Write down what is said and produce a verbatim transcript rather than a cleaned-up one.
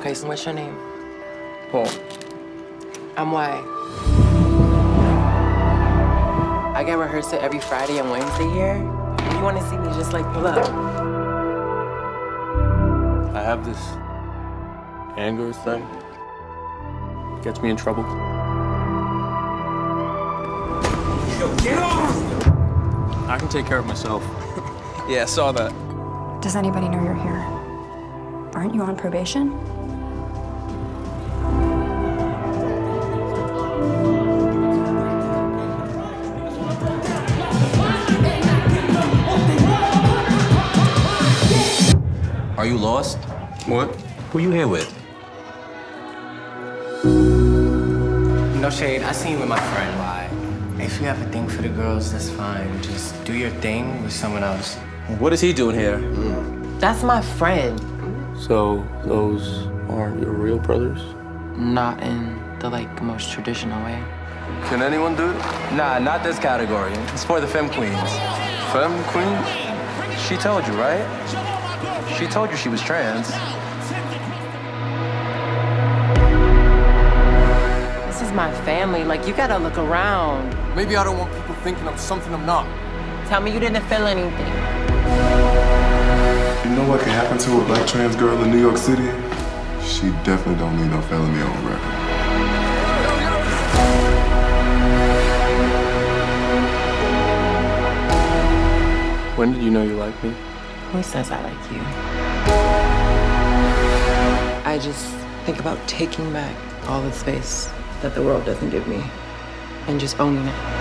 Okay, so what's your name? Paul. I'm Y. I get rehearsal every Friday and Wednesday here. If you want to see me, just like pull up. I have this anger thing. It gets me in trouble. Yo, get off! I can take care of myself. Yeah, I saw that. Does anybody know you're here? Aren't you on probation? Are you lost? What? Who are you here with? No shade, I seen you with my friend, Why. If you have a thing for the girls, that's fine. Just do your thing with someone else. What is he doing here? Mm. That's my friend. So those aren't your real brothers? Not in the, like, most traditional way. Can anyone do it? Nah, not this category. It's for the femme queens. Femme queens? She told you, right? She told you she was trans. This is my family. Like, you gotta look around. Maybe I don't want people thinking I'm something I'm not. Tell me you didn't feel anything. You know what can happen to a black trans girl in New York City? She definitely don't need no felony on record. When did you know you liked me? Who says I like you? I just think about taking back all the space that the world doesn't give me and just owning it.